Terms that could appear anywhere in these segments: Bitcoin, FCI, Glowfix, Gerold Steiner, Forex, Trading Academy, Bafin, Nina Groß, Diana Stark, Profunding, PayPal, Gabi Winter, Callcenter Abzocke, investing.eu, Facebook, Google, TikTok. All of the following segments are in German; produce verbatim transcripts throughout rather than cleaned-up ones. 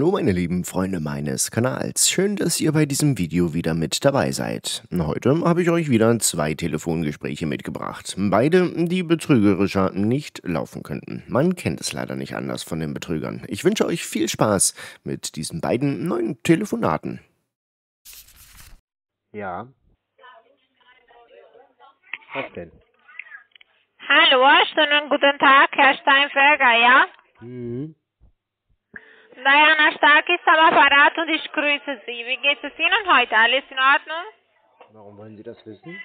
Hallo meine lieben Freunde meines Kanals, schön, dass ihr bei diesem Video wieder mit dabei seid. Heute habe ich euch wieder zwei Telefongespräche mitgebracht, beide, die betrügerischer nicht laufen könnten. Man kennt es leider nicht anders von den Betrügern. Ich wünsche euch viel Spaß mit diesen beiden neuen Telefonaten. Ja. Was denn? Hallo, schönen guten Tag, Herr Steinberger, ja? Mhm. Diana Stark ist am Apparat und ich grüße Sie. Wie geht es Ihnen heute? Alles in Ordnung? Warum wollen Sie das wissen?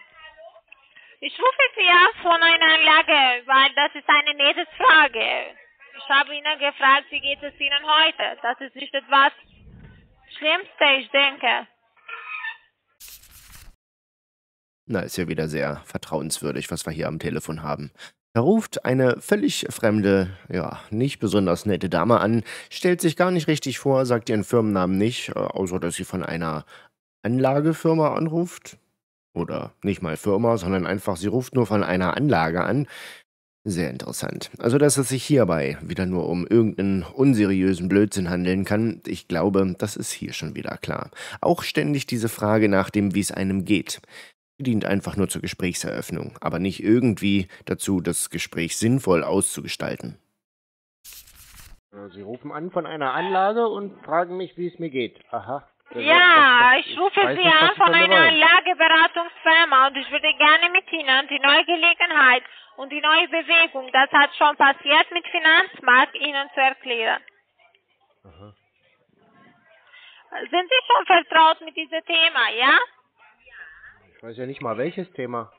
Ich rufe Sie ja von einer Anlage, weil das ist eine nette Frage. Ich habe Ihnen gefragt, wie geht es Ihnen heute? Das ist nicht etwas Schlimmste, ich denke. Na, ist ja wieder sehr vertrauenswürdig, was wir hier am Telefon haben. Da ruft eine völlig fremde, ja, nicht besonders nette Dame an, stellt sich gar nicht richtig vor, sagt ihren Firmennamen nicht, außer dass sie von einer Anlagefirma anruft. Oder nicht mal Firma, sondern einfach, sie ruft nur von einer Anlage an. Sehr interessant. Also, dass es sich hierbei wieder nur um irgendeinen unseriösen Blödsinn handeln kann, ich glaube, das ist hier schon wieder klar. Auch ständig diese Frage nach dem, wie es einem geht. Dient einfach nur zur Gesprächseröffnung, aber nicht irgendwie dazu, das Gespräch sinnvoll auszugestalten. Sie rufen an von einer Anlage und fragen mich, wie es mir geht. Aha. Ja, ich rufe Sie an von einer Anlageberatungsfirma und ich würde gerne mit Ihnen die neue Gelegenheit und die neue Bewegung, das hat schon passiert mit Finanzmarkt, Ihnen zu erklären. Aha. Sind Sie schon vertraut mit diesem Thema, ja? Ich weiß ja nicht mal, welches Thema.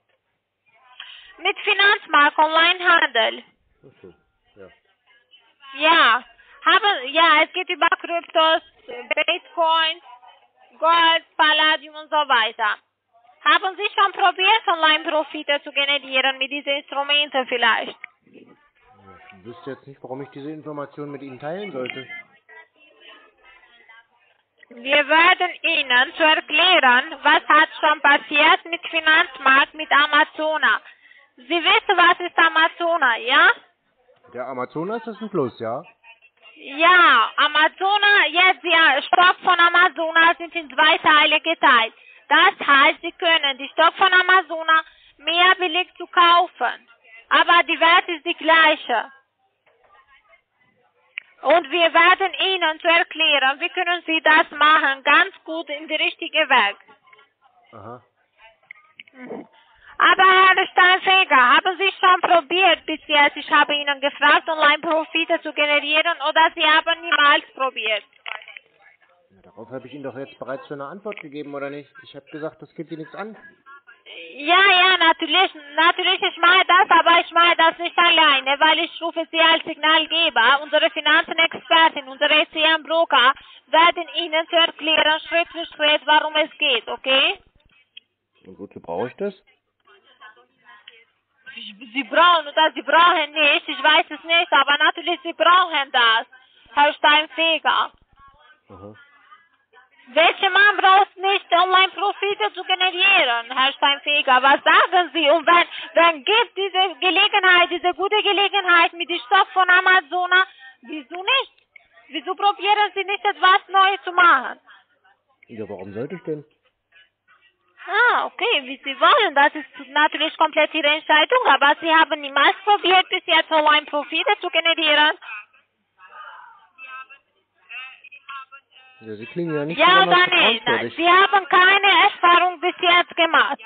Mit Finanzmarkt, Onlinehandel. Ach so, ja. Ja, haben, ja, es geht über Kryptos, Bitcoin, Gold, Palladium und so weiter. Haben Sie schon probiert, Online-Profite zu generieren mit diesen Instrumenten vielleicht? Ich wüsste jetzt nicht, warum ich diese Informationen mit Ihnen teilen sollte. Wir werden Ihnen zu erklären, was hat schon passiert mit Finanzmarkt, mit Amazona. Sie wissen, was ist Amazona, ja? Der Amazona ist das ein Plus, ja? Ja, Amazona, jetzt der Stock von Amazona sind in zwei Teile geteilt. Das heißt, Sie können die Stock von Amazona mehr billig zu kaufen. Aber die Wert ist die gleiche. Und wir werden Ihnen zu erklären, wie können Sie das machen, ganz gut in den richtigen Weg. Aha. Aber Herr Steinfeger, haben Sie schon probiert bis jetzt? Ich habe Ihnen gefragt, Online-Profite zu generieren, oder Sie haben niemals probiert? Ja, darauf habe ich Ihnen doch jetzt bereits schon eine Antwort gegeben, oder nicht? Ich habe gesagt, das geht Sie nichts an. Ja, ja, natürlich, natürlich, ich mache das, aber ich mache das nicht alleine, weil ich rufe Sie als Signalgeber, unsere Finanzenexpertin, unsere E C M-Broker werden Ihnen zu erklären, Schritt für Schritt, warum es geht, okay? Und wozu brauche ich das? Sie brauchen das, Sie brauchen nicht, ich weiß es nicht, aber natürlich, Sie brauchen das, Herr Steinfeger. Aha. Welcher Mann braucht nicht, Online-Profite zu generieren, Herr Steinfeger? Was sagen Sie? Und wenn, wenn gibt diese Gelegenheit, diese gute Gelegenheit mit dem Stoff von Amazona, wieso nicht? Wieso probieren Sie nicht, etwas Neues zu machen? Ja, warum sollte ich denn? Ah, okay, wie Sie wollen. Das ist natürlich komplett Ihre Entscheidung, aber Sie haben niemals probiert, bis jetzt Online-Profite zu generieren. Sie klingen ja nicht so. Ja oder nein, nein, Sie haben keine Erfahrung bis jetzt gemacht.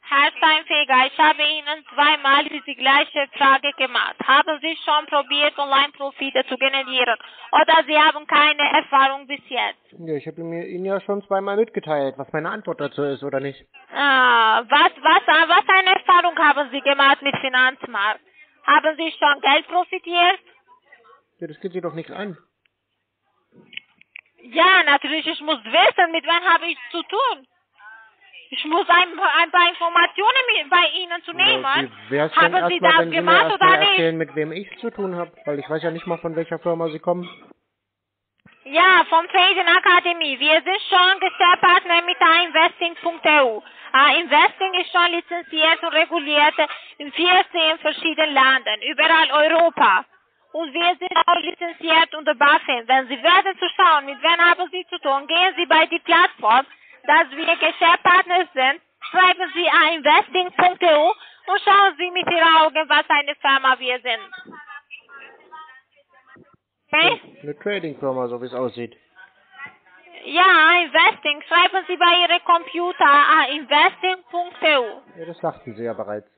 Herr Steinfeger, ich habe Ihnen zweimal diese gleiche Frage gemacht. Haben Sie schon probiert, Online-Profite zu generieren? Oder Sie haben keine Erfahrung bis jetzt? Ja, ich habe mir Ihnen ja schon zweimal mitgeteilt, was meine Antwort dazu ist, oder nicht? Ah, was, was, was eine Erfahrung haben Sie gemacht mit Finanzmarkt? Haben Sie schon Geld profitiert? Ja, das geht Sie doch nichts an. Ja, natürlich, ich muss wissen, mit wem habe ich zu tun. Ich muss ein, ein paar Informationen bei Ihnen zu nehmen. Ja, haben Sie das gemacht oder nicht? Ich kann Ihnen erzählen, mit wem ich zu tun habe, weil ich weiß ja nicht mal, von welcher Firma Sie kommen. Ja, vom Trading Academy. Wir sind schon Geschäftspartner mit investing punkt e u. Investing ist schon lizenziert und reguliert in vierzehn verschiedenen Ländern, überall Europa. Und wir sind auch lizenziert unter Bafin. Wenn Sie werden zu schauen, mit wem haben Sie zu tun, gehen Sie bei die Plattform, dass wir Geschäftspartner sind, schreiben Sie an investing punkt e u und schauen Sie mit Ihren Augen, was eine Firma wir sind. Okay? Eine Trading-Firma, so wie es aussieht. Ja, Investing. Schreiben Sie bei Ihrem Computer an investing punkt e u. Ja, das sagten Sie ja bereits.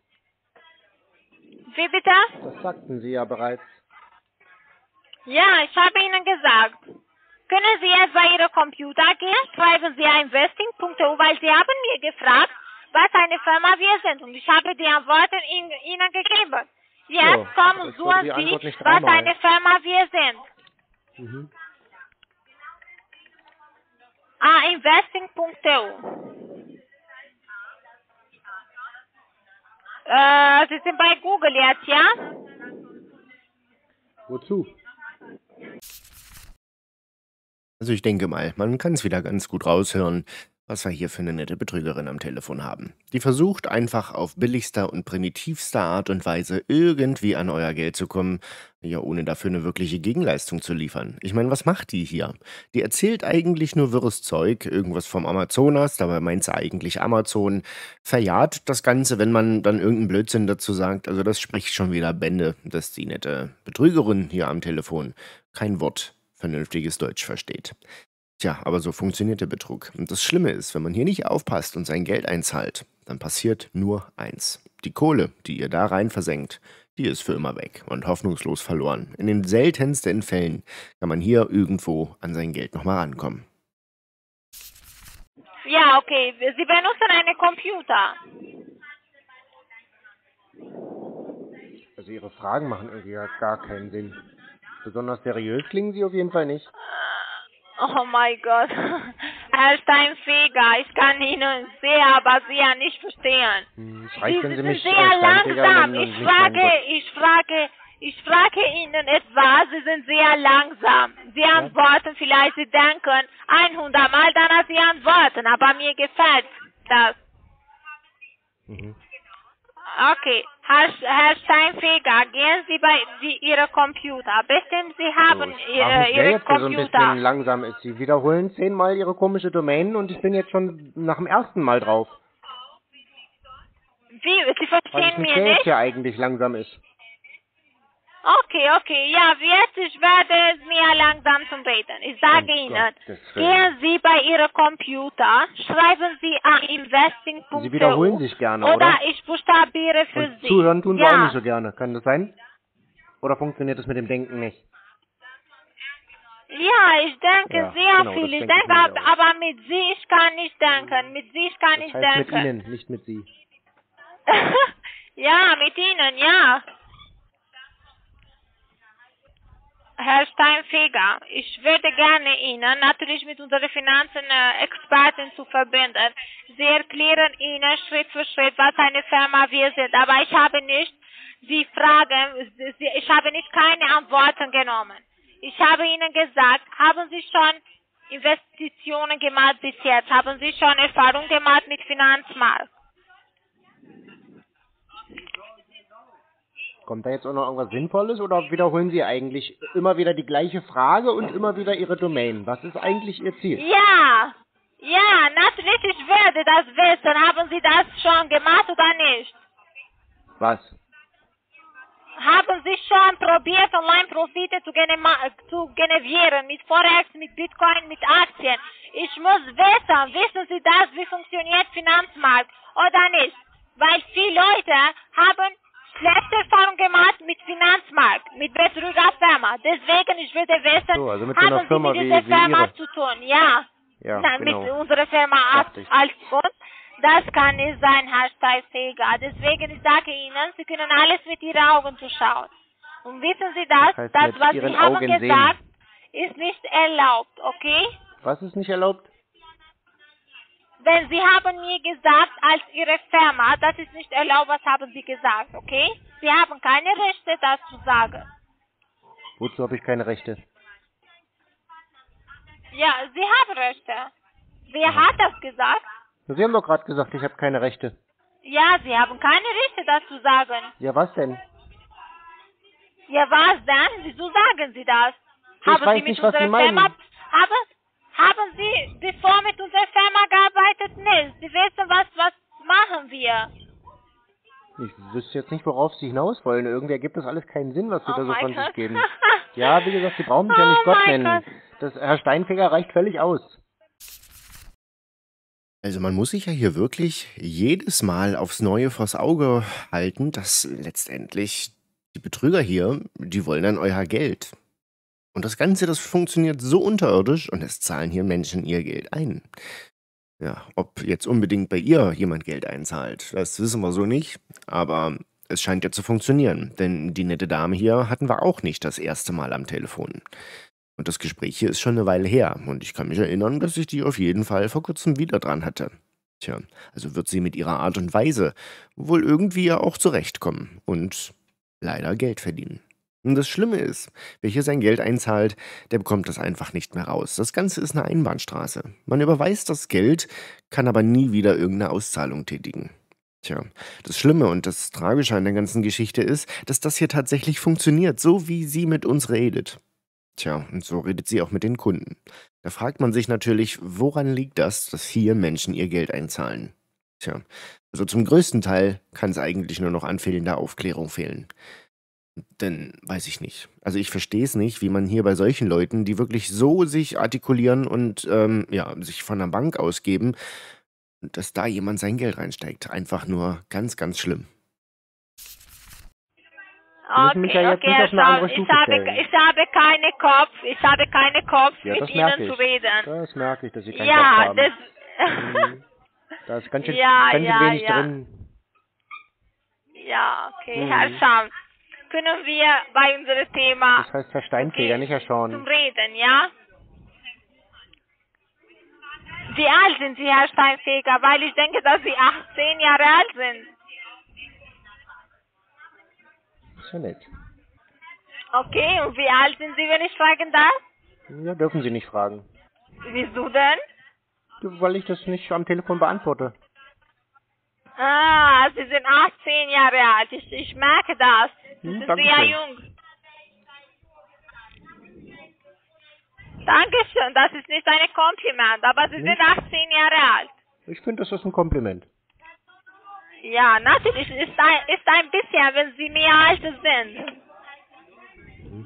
Wie bitte? Das sagten Sie ja bereits. Ja, ich habe Ihnen gesagt. Können Sie jetzt bei Ihrem Computer gehen? Schreiben Sie an investing punkt e u, weil Sie haben mir gefragt, was eine Firma wir sind. Und ich habe die Antworten Ihnen gegeben. Jetzt so, kommen, suchen Sie, was eine Firma wir sind. Mhm. Ah, investing punkt e u. Äh, Sie sind bei Google jetzt, ja? Wozu? Also ich denke mal, man kann es wieder ganz gut raushören, was wir hier für eine nette Betrügerin am Telefon haben. Die versucht einfach auf billigster und primitivster Art und Weise irgendwie an euer Geld zu kommen, ja ohne dafür eine wirkliche Gegenleistung zu liefern. Ich meine, was macht die hier? Die erzählt eigentlich nur wirres Zeug, irgendwas vom Amazonas, dabei meint sie eigentlich Amazon, verjagt das Ganze, wenn man dann irgendeinen Blödsinn dazu sagt. Also das spricht schon wieder Bände, dass die nette Betrügerin hier am Telefon kein Wort vernünftiges Deutsch versteht. Tja, aber so funktioniert der Betrug. Und das Schlimme ist, wenn man hier nicht aufpasst und sein Geld einzahlt, dann passiert nur eins. Die Kohle, die ihr da rein versenkt, die ist für immer weg und hoffnungslos verloren. In den seltensten Fällen kann man hier irgendwo an sein Geld nochmal rankommen. Ja, okay. Sie benutzen einen Computer. Also Ihre Fragen machen irgendwie gar keinen Sinn. Besonders seriös klingen Sie auf jeden Fall nicht. Oh mein Gott, er ist ein Feger. Ich kann Ihnen sehr, aber sehr nicht verstehen. Hm, Sie sind Sie sehr langsam. Ich frage, ich frage, ich frage Ihnen etwas. Sie sind sehr langsam. Sie ja? antworten vielleicht, Sie denken hundert Mal, dann Sie antworten. Aber mir gefällt das. Mhm. Okay, Herr, Herr Steinfeger, gehen Sie bei die, Ihre Computer. Bestimmt, Sie haben so, Ihre, Ihre jetzt, Computer. So ein bisschen langsam ist. Sie wiederholen zehnmal Ihre komische Domain und ich bin jetzt schon nach dem ersten Mal drauf. Wie? Sie verstehen mir nicht? Was ja eigentlich langsam ist. Okay, okay. Ja, jetzt ich werde mir langsam zum Reden. Ich sage oh Ihnen, Gott, gehen Sie bei Ihrem Computer, schreiben Sie an investing punkt e u. Sie wiederholen sich gerne, oder? Oder ich buchstabiere für und Sie. Zuhören tun ja. wir auch nicht so gerne. Kann das sein? Oder funktioniert das mit dem Denken nicht? Ja, ich denke ja, sehr genau, viel. Ich denke, ich denke aber mit Sie ich kann nicht denken. Mit Sie ich kann das nicht heißt denken. Mit Ihnen, nicht mit Sie. Ja, mit Ihnen, ja. Herr Steinfeger, ich würde gerne Ihnen natürlich mit unseren Finanzen-Experten zu verbinden. Sie erklären Ihnen Schritt für Schritt, was eine Firma wir sind. Aber ich habe nicht die Fragen, ich habe nicht keine Antworten genommen. Ich habe Ihnen gesagt, haben Sie schon Investitionen gemacht bis jetzt? Haben Sie schon Erfahrung gemacht mit Finanzmarkt? Kommt da jetzt auch noch irgendwas Sinnvolles oder wiederholen Sie eigentlich immer wieder die gleiche Frage und immer wieder Ihre Domain? Was ist eigentlich Ihr Ziel? Ja, ja, natürlich, ich würde das wissen. Haben Sie das schon gemacht oder nicht? Was? Haben Sie schon probiert, Online-Profite zu, zu generieren mit Forex, mit Bitcoin, mit Aktien? Ich muss wissen, wissen Sie das, wie funktioniert Finanzmarkt oder nicht? Weil viele Leute haben schlechte Erfahrung gemacht mit Finanzmarkt, mit Betrügerfirma. Deswegen, ich würde wissen, so, also mit haben Sie mit dieser wie, Firma wie zu tun? Ja, ja Na, genau. mit unserer Firma als, als Grund. Das kann nicht sein, Herr Steinfeger. Deswegen, ich sage Ihnen, Sie können alles mit Ihren Augen zuschauen. Und wissen Sie das, das, heißt, das was Sie haben Augen gesagt, sehen. ist nicht erlaubt, okay? Was ist nicht erlaubt? Denn Sie haben mir gesagt, als Ihre Firma, das ist nicht erlaubt, was haben Sie gesagt, okay? Sie haben keine Rechte, das zu sagen. Wozu habe ich keine Rechte? Ja, sie hat Rechte. Wer hat das gesagt? Sie haben doch gerade gesagt, ich habe keine Rechte. Ja, Sie haben keine Rechte dazu sagen. Ja, was denn? Ja, was denn? Wieso sagen Sie das? Ich haben weiß Sie mit nicht, was Sie meinen. Firma, haben, haben Sie bevor mit unserer Firma gearbeitet? Nein, Sie wissen, was, was machen wir? Ich wüsste jetzt nicht, worauf Sie hinaus wollen. Irgendwie ergibt das alles keinen Sinn, was Sie oh da so von Gott. sich geben. Ja, wie gesagt, Sie brauchen mich oh ja nicht Gott nennen. Gott. Das Herr Steinfeger reicht völlig aus. Also man muss sich ja hier wirklich jedes Mal aufs Neue vors Auge halten, dass letztendlich die Betrüger hier, die wollen dann euer Geld. Und das Ganze, das funktioniert so unterirdisch und es zahlen hier Menschen ihr Geld ein. Ja, ob jetzt unbedingt bei ihr jemand Geld einzahlt, das wissen wir so nicht, aber es scheint ja zu funktionieren, denn die nette Dame hier hatten wir auch nicht das erste Mal am Telefon. Und das Gespräch hier ist schon eine Weile her und ich kann mich erinnern, dass ich die auf jeden Fall vor kurzem wieder dran hatte. Tja, also wird sie mit ihrer Art und Weise wohl irgendwie ja auch zurechtkommen und leider Geld verdienen. Und das Schlimme ist, wer hier sein Geld einzahlt, der bekommt das einfach nicht mehr raus. Das Ganze ist eine Einbahnstraße. Man überweist das Geld, kann aber nie wieder irgendeine Auszahlung tätigen. Tja, das Schlimme und das Tragische an der ganzen Geschichte ist, dass das hier tatsächlich funktioniert, so wie sie mit uns redet. Tja, und so redet sie auch mit den Kunden. Da fragt man sich natürlich, woran liegt das, dass hier Menschen ihr Geld einzahlen? Tja, also zum größten Teil kann es eigentlich nur noch an fehlender Aufklärung fehlen. Denn, weiß ich nicht. Also ich verstehe es nicht, wie man hier bei solchen Leuten, die wirklich so sich artikulieren und ähm, ja, sich von der Bank ausgeben, dass da jemand sein Geld reinsteigt. Einfach nur ganz, ganz schlimm. Okay, mich ja jetzt okay, nicht also auf ich, habe, ich habe keine Kopf, ich habe keine Kopf, ja, mit Ihnen ich. zu reden. Das merke ich, dass Sie keinen ja, Kopf haben. Das da ist ganz schön, ja, ganz schön ja, wenig ja. drin. Ja, okay, hm. Herr Scham, können wir bei unserem Thema... Das heißt Herr Steinfeger, okay, nicht Herr Schorn. ...zum Reden, ja? Wie alt sind Sie, Herr Steinfeger? Weil ich denke, dass Sie achtzehn Jahre alt sind. Ja, nett. Okay, und wie alt sind Sie, wenn ich fragen darf? Ja, dürfen Sie nicht fragen. Wieso denn? Weil ich das nicht am Telefon beantworte. Ah, Sie sind achtzehn Jahre alt. Ich, ich merke das. Sie hm, sind sehr jung. Dankeschön, das ist nicht ein Kompliment, aber Sie hm? sind achtzehn Jahre alt. Ich finde, das ist ein Kompliment. Ja, natürlich ist ein, ist ein bisschen, wenn Sie mehr alt sind. Hm.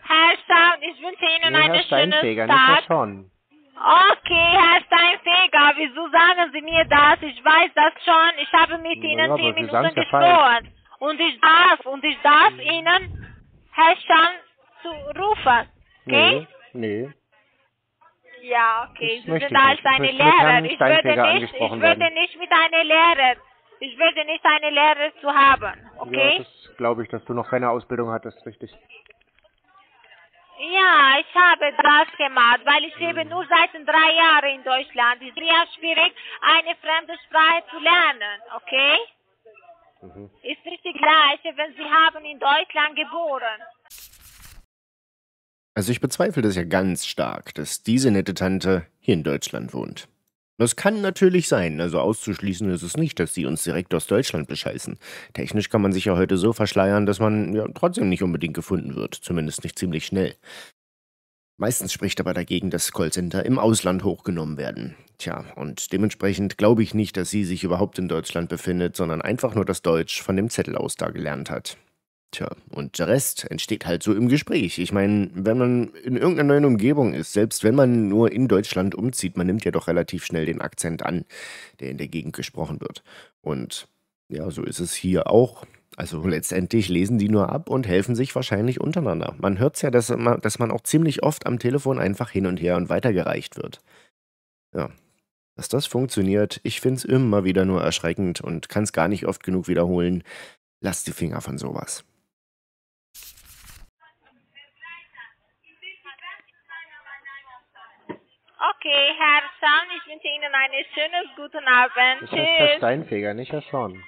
Herr Staun, ich wünsche Ihnen nee, eine schöne Tag. Okay, Herr Steinfeger, wieso sagen Sie mir das? Ich weiß das schon. Ich habe mit ja, Ihnen zehn Minuten gesprochen. Und ich darf, und ich darf hm. Ihnen Herr Staun zu rufen. Okay? Nee. nee. Ja, okay, Sie sind als eine Lehrerin. Ich würde nicht, ich würde nicht mit einer Lehrerin, ich würde nicht eine Lehrerin zu haben, okay? Ja, das glaube ich, dass du noch keine Ausbildung hattest, richtig? Ja, ich habe das gemacht, weil ich lebe nur seit drei Jahren in Deutschland. Es ist sehr schwierig, eine fremde Sprache zu lernen, okay? Mhm. Ist nicht die gleiche, wenn Sie haben in Deutschland geboren. Also ich bezweifle das ja ganz stark, dass diese nette Tante hier in Deutschland wohnt. Das kann natürlich sein, also auszuschließen ist es nicht, dass sie uns direkt aus Deutschland bescheißen. Technisch kann man sich ja heute so verschleiern, dass man ja trotzdem nicht unbedingt gefunden wird, zumindest nicht ziemlich schnell. Meistens spricht aber dagegen, dass Callcenter im Ausland hochgenommen werden. Tja, und dementsprechend glaube ich nicht, dass sie sich überhaupt in Deutschland befindet, sondern einfach nur das Deutsch von dem Zettel aus da gelernt hat. Tja, und der Rest entsteht halt so im Gespräch. Ich meine, wenn man in irgendeiner neuen Umgebung ist, selbst wenn man nur in Deutschland umzieht, man nimmt ja doch relativ schnell den Akzent an, der in der Gegend gesprochen wird. Und ja, so ist es hier auch. Also letztendlich lesen die nur ab und helfen sich wahrscheinlich untereinander. Man hört es ja, dass man, dass man auch ziemlich oft am Telefon einfach hin und her und weitergereicht wird. Ja, dass das funktioniert, ich finde es immer wieder nur erschreckend und kann es gar nicht oft genug wiederholen. Lasst die Finger von sowas. Okay, Herr Schorn, ich wünsche Ihnen einen schönen guten Abend. Das heißt, Tschüss. Herr Steinfeger, nicht Herr Schorn.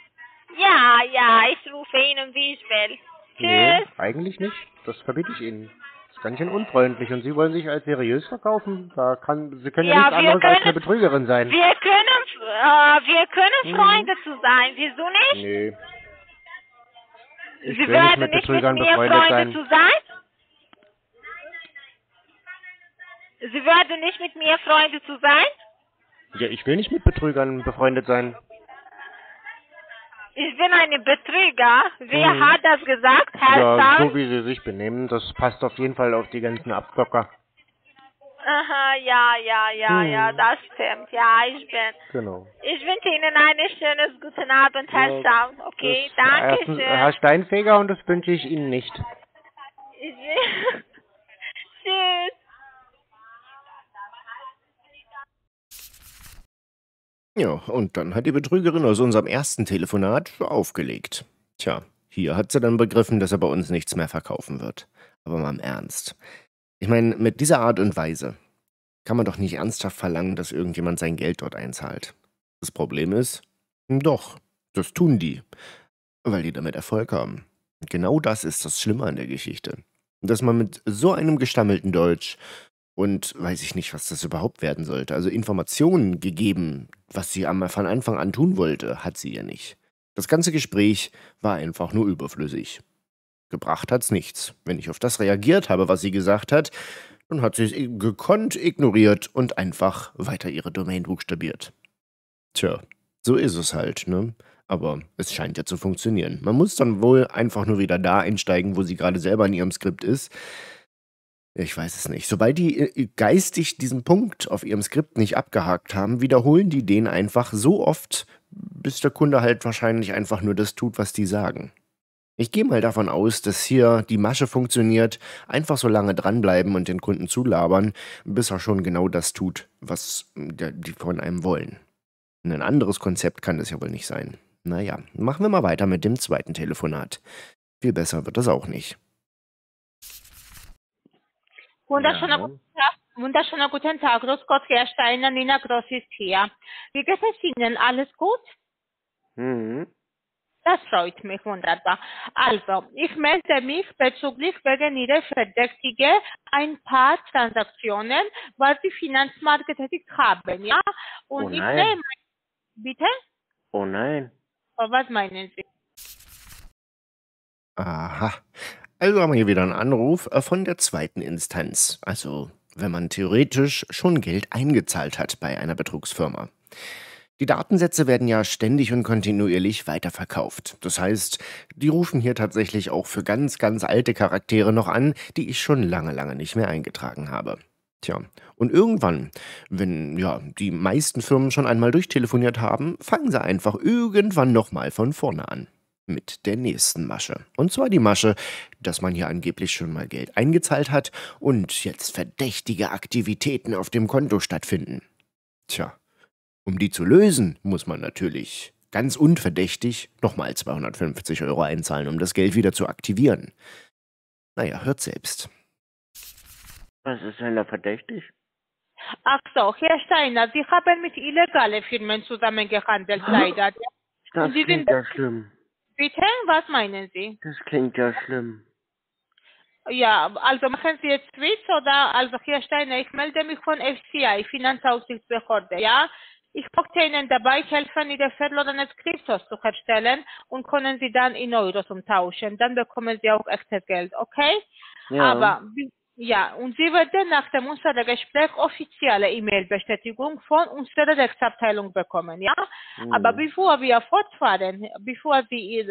Ja, ja, ich rufe Ihnen, wie ich will. Tschüss. Nee, eigentlich nicht. Das verbiete ich Ihnen. Das ganz schön unfreundlich. Und Sie wollen sich als seriös verkaufen? Da kann, Sie können ja, ja nichts anderes können, als eine Betrügerin sein. Wir können, äh, wir können Freunde mhm. zu sein. Wieso nicht? Nee. Ich Sie werden nicht mit, nicht mit mir Freunde sein. zu sein? Sie werden nicht mit mir Freunde zu sein? Ja, ich will nicht mit Betrügern befreundet sein. Ich bin ein Betrüger. Wer hm. hat das gesagt, Herr Ja, Stark? So wie Sie sich benehmen, das passt auf jeden Fall auf die ganzen Abzocker. Aha, ja, ja, ja, hm. ja, das stimmt. Ja, ich bin. Genau. Ich wünsche Ihnen einen schönen guten Abend, Herr ja, Stark. Okay, danke schön. Herr Steinfeger, und das wünsche ich Ihnen nicht. Tschüss. Ja, und dann hat die Betrügerin aus unserem ersten Telefonat aufgelegt. Tja, hier hat sie dann begriffen, dass er bei uns nichts mehr verkaufen wird. Aber mal im Ernst. Ich meine, mit dieser Art und Weise kann man doch nicht ernsthaft verlangen, dass irgendjemand sein Geld dort einzahlt. Das Problem ist, doch, das tun die, weil die damit Erfolg haben. Und genau das ist das Schlimme an der Geschichte. Dass man mit so einem gestammelten Deutsch und weiß ich nicht, was das überhaupt werden sollte, also Informationen gegeben, was sie einmal von Anfang an tun wollte, hat sie ja nicht. Das ganze Gespräch war einfach nur überflüssig. Gebracht hat's nichts. Wenn ich auf das reagiert habe, was sie gesagt hat, dann hat sie es gekonnt ignoriert und einfach weiter ihre Domain buchstabiert. Tja, so ist es halt, ne? Aber es scheint ja zu funktionieren. Man muss dann wohl einfach nur wieder da einsteigen, wo sie gerade selber in ihrem Skript ist. Ich weiß es nicht. Sobald die geistig diesen Punkt auf ihrem Skript nicht abgehakt haben, wiederholen die den einfach so oft, bis der Kunde halt wahrscheinlich einfach nur das tut, was die sagen. Ich gehe mal davon aus, dass hier die Masche funktioniert, einfach so lange dranbleiben und den Kunden zulabern, bis er schon genau das tut, was die von einem wollen. Ein anderes Konzept kann das ja wohl nicht sein. Naja, machen wir mal weiter mit dem zweiten Telefonat. Viel besser wird das auch nicht. Wunderschöner, ja. guten Tag, wunderschöner guten Tag, Grüß Gott, Herr Steiner, Nina Groß ist hier. Wie geht es Ihnen? Alles gut? Mhm. Das freut mich wunderbar. Also, ich melde mich bezüglich wegen Ihrer Verdächtigen ein paar Transaktionen, was die Finanzmarkt getätigt haben, ja? Und oh nein. ich nehme... Bitte? Oh nein. Was meinen Sie? Aha. Also haben wir hier wieder einen Anruf von der zweiten Instanz. Also, wenn man theoretisch schon Geld eingezahlt hat bei einer Betrugsfirma. Die Datensätze werden ja ständig und kontinuierlich weiterverkauft. Das heißt, die rufen hier tatsächlich auch für ganz, ganz alte Charaktere noch an, die ich schon lange, lange nicht mehr eingetragen habe. Tja, und irgendwann, wenn ja die meisten Firmen schon einmal durchtelefoniert haben, fangen sie einfach irgendwann nochmal von vorne an. Mit der nächsten Masche. Und zwar die Masche, dass man hier angeblich schon mal Geld eingezahlt hat und jetzt verdächtige Aktivitäten auf dem Konto stattfinden. Tja, um die zu lösen, muss man natürlich ganz unverdächtig nochmal zweihundertfünfzig Euro einzahlen, um das Geld wieder zu aktivieren. Naja, hört selbst. Was ist denn da verdächtig? Ach so, Herr Steiner, Sie haben mit illegalen Firmen zusammengehandelt, leider. Das klingt ja schlimm. Bitte, was meinen Sie? Das klingt ja schlimm. Ja, also machen Sie jetzt Switch oder, also Herr Steiner, ich melde mich von F C I, Finanzaufsichtsbehörde, ja? Ich möchte Ihnen dabei helfen, Ihre verlorenen Kryptos zu herstellen und können Sie dann in Euros umtauschen. Dann bekommen Sie auch echtes Geld, okay? Ja. Aber, ja, und Sie werden nach dem unserem Gespräch offizielle E-Mail-Bestätigung von unserer Rechtsabteilung bekommen, ja? Mhm. Aber bevor wir fortfahren, bevor Sie,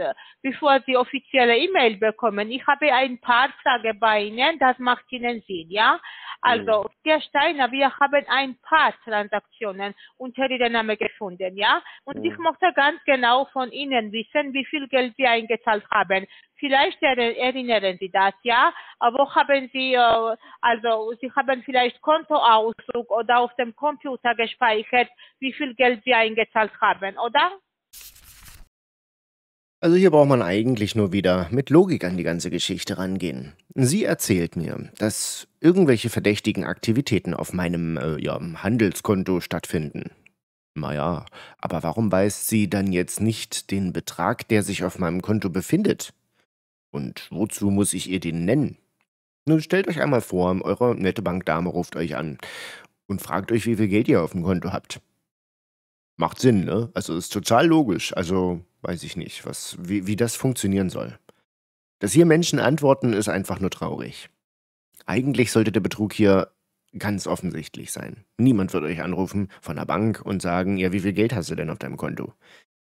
bevor Sie offizielle E-Mail bekommen, ich habe ein paar Fragen bei Ihnen, das macht Ihnen Sinn, ja? Also, mhm. Herr Steiner, wir haben ein paar Transaktionen unter Ihrem Namen gefunden, ja? Und mhm. ich möchte ganz genau von Ihnen wissen, wie viel Geld Sie eingezahlt haben. Vielleicht erinnern Sie das, ja? Aber haben Sie, also Sie haben vielleicht Kontoauszug oder auf dem Computer gespeichert, wie viel Geld Sie eingezahlt haben, oder? Also hier braucht man eigentlich nur wieder mit Logik an die ganze Geschichte rangehen. Sie erzählt mir, dass irgendwelche verdächtigen Aktivitäten auf meinem äh, ja, Handelskonto stattfinden. Naja, aber warum weist sie dann jetzt nicht den Betrag, der sich auf meinem Konto befindet? Und wozu muss ich ihr den nennen? Nun stellt euch einmal vor, eure nette Bankdame ruft euch an und fragt euch, wie viel Geld ihr auf dem Konto habt. Macht Sinn, ne? Also ist total logisch. Also weiß ich nicht, was, wie, wie das funktionieren soll. Dass hier Menschen antworten, ist einfach nur traurig. Eigentlich sollte der Betrug hier ganz offensichtlich sein. Niemand wird euch anrufen von der Bank und sagen, ja, wie viel Geld hast du denn auf deinem Konto?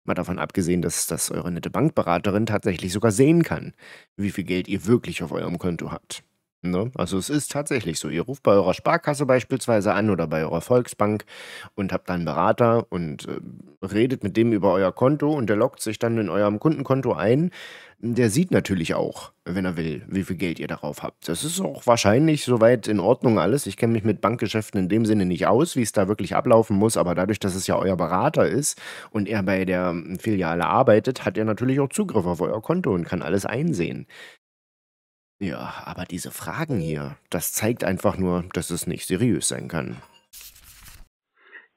Mal davon abgesehen, dass das eure nette Bankberaterin tatsächlich sogar sehen kann, wie viel Geld ihr wirklich auf eurem Konto habt. Ne? Also es ist tatsächlich so, ihr ruft bei eurer Sparkasse beispielsweise an oder bei eurer Volksbank und habt dann einen Berater und äh, redet mit dem über euer Konto und der loggt sich dann in eurem Kundenkonto ein. Der sieht natürlich auch, wenn er will, wie viel Geld ihr darauf habt. Das ist auch wahrscheinlich soweit in Ordnung alles. Ich kenne mich mit Bankgeschäften in dem Sinne nicht aus, wie es da wirklich ablaufen muss, aber dadurch, dass es ja euer Berater ist und er bei der Filiale arbeitet, hat er natürlich auch Zugriff auf euer Konto und kann alles einsehen. Ja, aber diese Fragen hier, das zeigt einfach nur, dass es nicht seriös sein kann.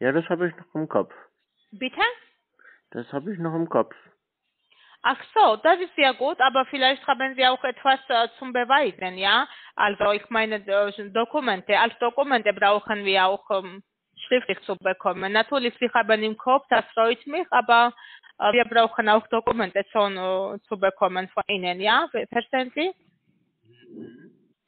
Ja, das habe ich noch im Kopf. Bitte? Das habe ich noch im Kopf. Ach so, das ist ja gut, aber vielleicht haben Sie auch etwas äh, zum Beweisen, ja? Also ich meine, äh, Dokumente, als Dokumente brauchen wir auch ähm, schriftlich zu bekommen. Natürlich, Sie haben im Kopf, das freut mich, aber äh, wir brauchen auch Dokumente zu, äh, zu bekommen von Ihnen, ja? Verstehen Sie?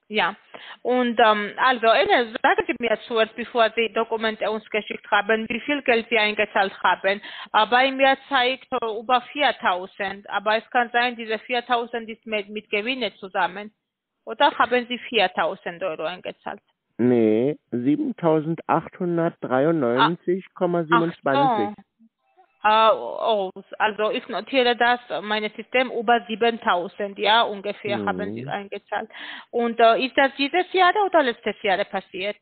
Ja, und ähm, also Ines, sagen Sie mir zuerst, bevor Sie Dokumente uns geschickt haben, wie viel Geld Sie eingezahlt haben. Äh, bei mir zeigt äh, über viertausend, aber es kann sein, diese viertausend ist mit, mit Gewinne zusammen. Oder haben Sie viertausend Euro eingezahlt? Nee, siebentausendachthundertdreiundneunzig Komma siebenundzwanzig. Uh, oh, also ich notiere das, mein System über siebentausend, ja, ungefähr mhm. haben Sie eingezahlt. Und uh, ist das dieses Jahr oder letztes Jahr passiert?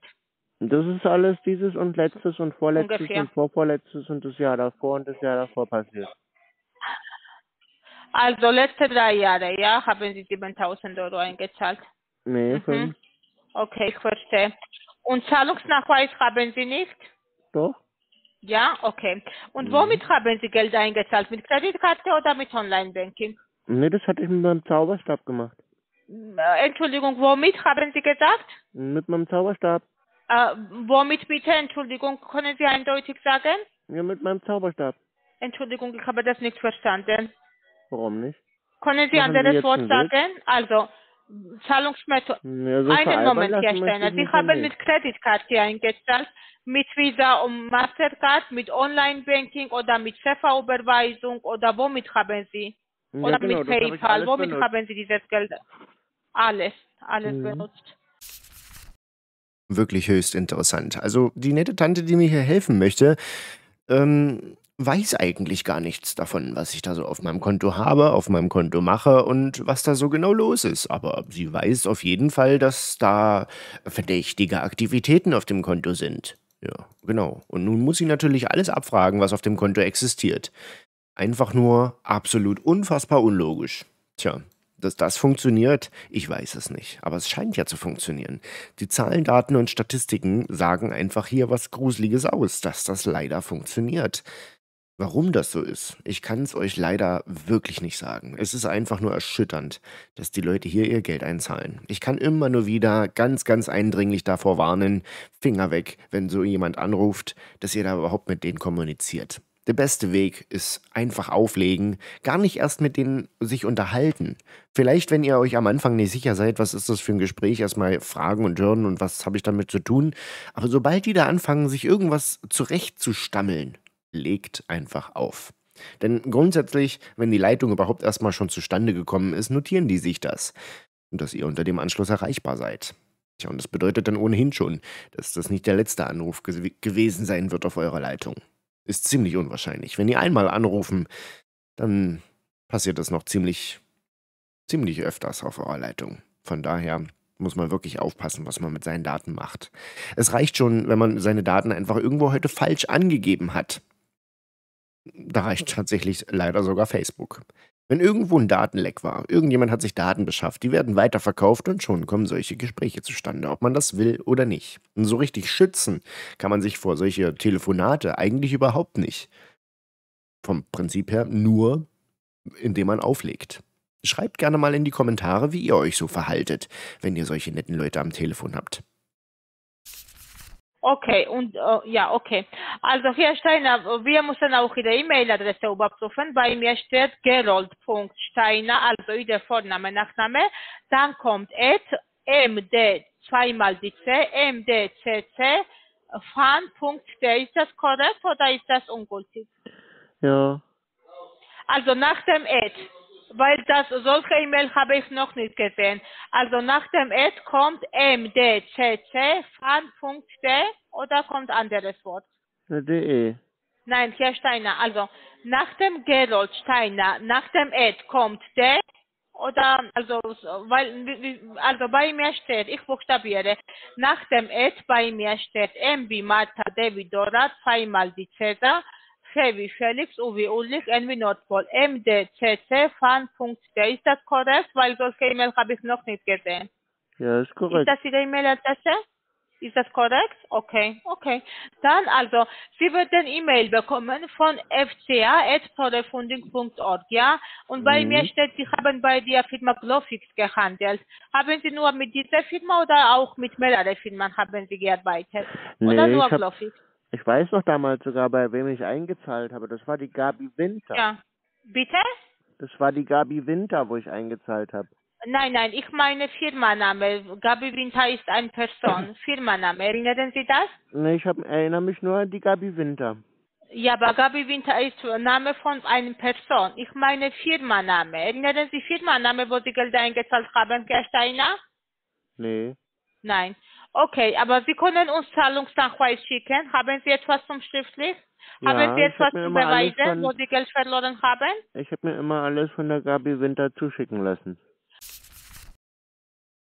Das ist alles dieses und letztes und vorletztes ungefähr. Und vorvorletztes und das Jahr davor und das Jahr davor passiert. Also letzte drei Jahre, ja, haben Sie siebentausend Euro eingezahlt? Nee, fünf. Mhm. Okay, ich verstehe. Und Zahlungsnachweis haben Sie nicht? Doch. Ja, okay. Und womit mhm. haben Sie Geld eingezahlt? Mit Kreditkarte oder mit Online-Banking? Nee, das hatte ich mit meinem Zauberstab gemacht. Äh, Entschuldigung, womit haben Sie gesagt? Mit meinem Zauberstab. Äh, womit bitte? Entschuldigung, können Sie eindeutig sagen? Ja, mit meinem Zauberstab. Entschuldigung, ich habe das nicht verstanden. Warum nicht? Können Sie ein anderes Wort sagen? Also, Zahlungsmethode. Ja, so einen Moment, Herr Steiner. Sie haben mit Kreditkarte eingezahlt. Mit Visa und Mastercard, mit Online-Banking oder mit Seffa-Überweisung oder womit haben Sie? Ja, oder genau, mit PayPal, hab womit benutzt. Haben Sie dieses Geld? Alles, alles mhm. benutzt. Wirklich höchst interessant. Also die nette Tante, die mir hier helfen möchte, ähm, weiß eigentlich gar nichts davon, was ich da so auf meinem Konto habe, auf meinem Konto mache und was da so genau los ist. Aber sie weiß auf jeden Fall, dass da verdächtige Aktivitäten auf dem Konto sind. Ja, genau. Und nun muss sie natürlich alles abfragen, was auf dem Konto existiert. Einfach nur absolut unfassbar unlogisch. Tja, dass das funktioniert, ich weiß es nicht. Aber es scheint ja zu funktionieren. Die Zahlen, Daten und Statistiken sagen einfach hier was Gruseliges aus, dass das leider funktioniert. Warum das so ist, ich kann es euch leider wirklich nicht sagen. Es ist einfach nur erschütternd, dass die Leute hier ihr Geld einzahlen. Ich kann immer nur wieder ganz, ganz eindringlich davor warnen, Finger weg, wenn so jemand anruft, dass ihr da überhaupt mit denen kommuniziert. Der beste Weg ist einfach auflegen, gar nicht erst mit denen sich unterhalten. Vielleicht, wenn ihr euch am Anfang nicht sicher seid, was ist das für ein Gespräch, erstmal fragen und hören und was habe ich damit zu tun. Aber sobald die da anfangen, sich irgendwas zurechtzustammeln, legt einfach auf. Denn grundsätzlich, wenn die Leitung überhaupt erstmal schon zustande gekommen ist, notieren die sich das. Und dass ihr unter dem Anschluss erreichbar seid. Tja, und das bedeutet dann ohnehin schon, dass das nicht der letzte Anruf ge- gewesen sein wird auf eurer Leitung. Ist ziemlich unwahrscheinlich. Wenn die einmal anrufen, dann passiert das noch ziemlich, ziemlich öfters auf eurer Leitung. Von daher muss man wirklich aufpassen, was man mit seinen Daten macht. Es reicht schon, wenn man seine Daten einfach irgendwo heute falsch angegeben hat. Da reicht tatsächlich leider sogar Facebook. Wenn irgendwo ein Datenleck war, irgendjemand hat sich Daten beschafft, die werden weiterverkauft und schon kommen solche Gespräche zustande, ob man das will oder nicht. Und so richtig schützen kann man sich vor solche Telefonate eigentlich überhaupt nicht. Vom Prinzip her nur, indem man auflegt. Schreibt gerne mal in die Kommentare, wie ihr euch so verhaltet, wenn ihr solche netten Leute am Telefon habt. Okay, und uh, ja, okay. Also hier Steiner, wir müssen auch Ihre E-Mail-Adresse überprüfen. Bei mir steht gerold.steiner, also Ihr Vorname, Nachname. Dann kommt at md, zweimal die c, mdcc, fan.de. Ist das korrekt oder ist das ungültig? Ja. Also nach dem at, weil das, solche E-Mail habe ich noch nicht gesehen. Also nach dem Ad kommt mdcc.fan.de oder kommt anderes Wort? De. Nein, Herr Steiner, also nach dem Gerold Steiner, nach dem Ad kommt de oder, also, weil, also bei mir steht, ich buchstabiere, nach dem Ad bei mir steht M wie Martha, D wie Dora, zweimal die Cäsar, F wie Felix, U wie Ulrich, N wie Nordpol, mdcc.fan.de. Ist das korrekt? Weil solche E-Mail habe ich noch nicht gesehen. Ja, ist korrekt. Ist das Ihre E-Mail-Adresse? Ist das korrekt? Okay, okay. Dann also, Sie werden E-Mail bekommen von f c a at profunding punkt org, ja? Und bei mhm. mir steht, Sie haben bei der Firma Glowfix gehandelt. Haben Sie nur mit dieser Firma oder auch mit mehreren Firmen haben Sie gearbeitet? Nee, oder nur Glowfix? Ich weiß noch damals sogar, bei wem ich eingezahlt habe. Das war die Gabi Winter. Ja. Bitte? Das war die Gabi Winter, wo ich eingezahlt habe. Nein, nein, ich meine Firmenname. Gabi Winter ist eine Person. Firmenname, erinnern Sie das? Nee, ich hab, erinnere mich nur an die Gabi Winter. Ja, aber Gabi Winter ist Name von einer Person. Ich meine Firmenname. Erinnern Sie Firmenname, wo Sie Gelder eingezahlt haben, Herr Steiner? Nee. Nein. Okay, aber Sie können uns Zahlungsnachweis schicken. Haben Sie etwas zum Schriftlich? Ja, haben Sie etwas hab zum Beweisen, von, wo Sie Geld verloren haben? Ich habe mir immer alles von der Gabi Winter zuschicken lassen.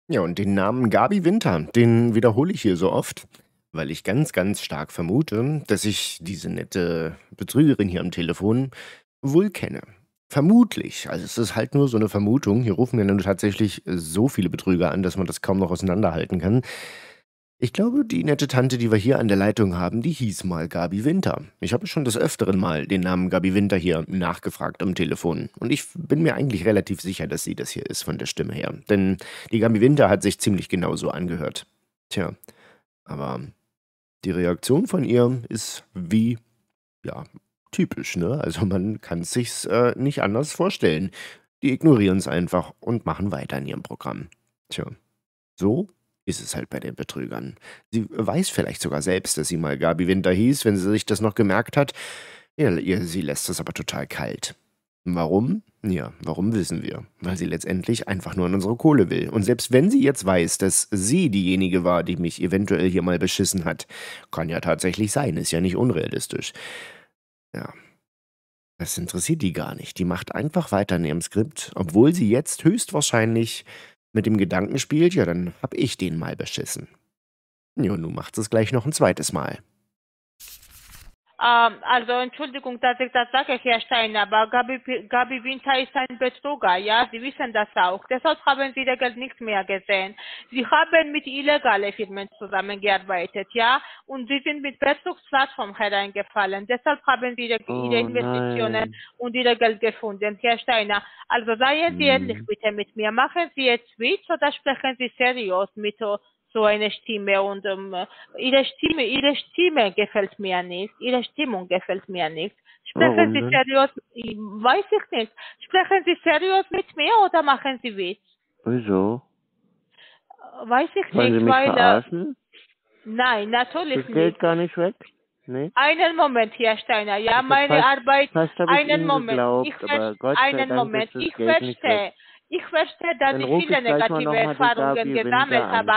Ja, und den Namen Gabi Winter, den wiederhole ich hier so oft, weil ich ganz, ganz stark vermute, dass ich diese nette Betrügerin hier am Telefon wohl kenne. Vermutlich, also es ist halt nur so eine Vermutung. Hier rufen ja nun tatsächlich so viele Betrüger an, dass man das kaum noch auseinanderhalten kann. Ich glaube, die nette Tante, die wir hier an der Leitung haben, die hieß mal Gabi Winter. Ich habe schon des Öfteren mal den Namen Gabi Winter hier nachgefragt am Telefon. Und ich bin mir eigentlich relativ sicher, dass sie das hier ist von der Stimme her. Denn die Gabi Winter hat sich ziemlich genau so angehört. Tja, aber die Reaktion von ihr ist wie, ja... typisch, ne? Also man kann es sich äh, nicht anders vorstellen. Die ignorieren es einfach und machen weiter in ihrem Programm. Tja, so ist es halt bei den Betrügern. Sie weiß vielleicht sogar selbst, dass sie mal Gabi Winter hieß, wenn sie sich das noch gemerkt hat. Ja, ihr, sie lässt das aber total kalt. Warum? Ja, warum wissen wir? Weil sie letztendlich einfach nur an unsere Kohle will. Und selbst wenn sie jetzt weiß, dass sie diejenige war, die mich eventuell hier mal beschissen hat, kann ja tatsächlich sein, ist ja nicht unrealistisch. Ja, das interessiert die gar nicht. Die macht einfach weiter in ihrem Skript, obwohl sie jetzt höchstwahrscheinlich mit dem Gedanken spielt, ja, dann hab ich den mal beschissen. Ja, nun macht sie es gleich noch ein zweites Mal. Ähm, also, Entschuldigung, dass ich das sage, Herr Steiner, aber Gabi, Gabi Winter ist ein Betrüger, ja, Sie wissen das auch. Deshalb haben Sie das Geld nicht mehr gesehen. Sie haben mit illegalen Firmen zusammengearbeitet, ja, und Sie sind mit Betrugsplattformen hereingefallen. Deshalb haben Sie Ihre, oh, ihre Investitionen nein. und Ihr Geld gefunden, Herr Steiner. Also, seien Sie ehrlich hm. bitte mit mir. Machen Sie jetzt Witz oder sprechen Sie seriös mit uns? So eine Stimme und um, ihre Stimme, ihre Stimme gefällt mir nicht, ihre Stimmung gefällt mir nicht. Sprechen Sie seriös, weiß ich nicht, sprechen Sie seriös mit mir oder machen Sie Witz? Wieso? Weiß ich Wollen nicht, Sie mich weil... verarschen? Nein, natürlich das nicht. Das geht gar nicht weg? Nee? Einen Moment, Herr Steiner, ja, also meine fast, Arbeit... Fast einen ich Moment, geglaubt, ich aber Gott sei einen Dank, Moment, das ich verstehe. Ich verstehe, dass ich viele negative Erfahrungen gesammelt habe.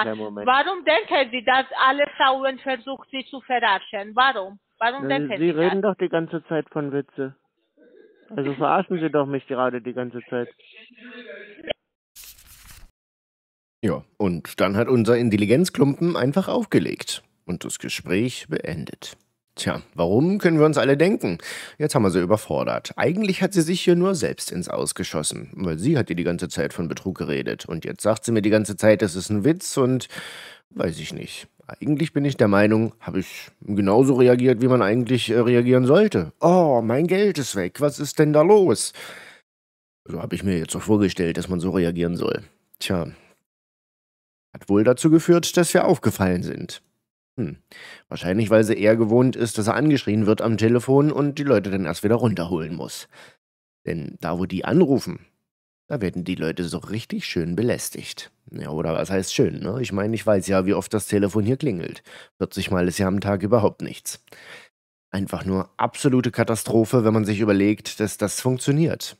Warum denken Sie, dass alle Frauen versuchen, Sie zu verarschen? Warum? Warum denken Sie das? Sie reden doch die ganze Zeit von Witze. Also verarschen Sie doch mich gerade die ganze Zeit. Ja, und dann hat unser Intelligenzklumpen einfach aufgelegt und das Gespräch beendet. Tja, warum können wir uns alle denken? Jetzt haben wir sie überfordert. Eigentlich hat sie sich hier nur selbst ins Aus geschossen, weil sie hat ihr die ganze Zeit von Betrug geredet. Und jetzt sagt sie mir die ganze Zeit, das ist ein Witz und weiß ich nicht. Eigentlich bin ich der Meinung, habe ich genauso reagiert, wie man eigentlich reagieren sollte. Oh, mein Geld ist weg, was ist denn da los? So habe ich mir jetzt auch vorgestellt, dass man so reagieren soll. Tja, hat wohl dazu geführt, dass wir aufgefallen sind. Hm, wahrscheinlich, weil sie eher gewohnt ist, dass er angeschrien wird am Telefon und die Leute dann erst wieder runterholen muss. Denn da, wo die anrufen, da werden die Leute so richtig schön belästigt. Ja, oder was heißt schön, ne? Ich meine, ich weiß ja, wie oft das Telefon hier klingelt. vierzig Mal ist ja am Tag überhaupt nichts. Einfach nur absolute Katastrophe, wenn man sich überlegt, dass das funktioniert.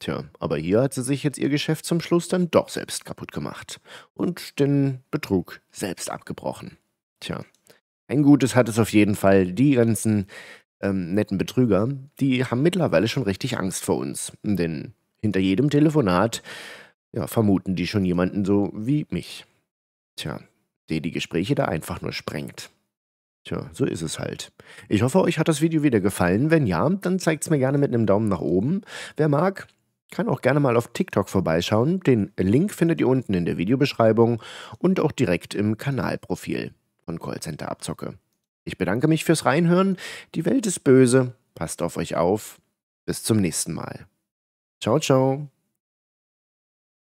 Tja, aber hier hat sie sich jetzt ihr Geschäft zum Schluss dann doch selbst kaputt gemacht und den Betrug selbst abgebrochen. Tja, ein Gutes hat es auf jeden Fall, die ganzen ähm, netten Betrüger, die haben mittlerweile schon richtig Angst vor uns, denn hinter jedem Telefonat, ja, vermuten die schon jemanden so wie mich. Tja, der die Gespräche da einfach nur sprengt. Tja, so ist es halt. Ich hoffe, euch hat das Video wieder gefallen. Wenn ja, dann zeigt es mir gerne mit einem Daumen nach oben. Wer mag, kann auch gerne mal auf TikTok vorbeischauen. Den Link findet ihr unten in der Videobeschreibung und auch direkt im Kanalprofil von Callcenter Abzocke. Ich bedanke mich fürs Reinhören. Die Welt ist böse. Passt auf euch auf. Bis zum nächsten Mal. Ciao, ciao.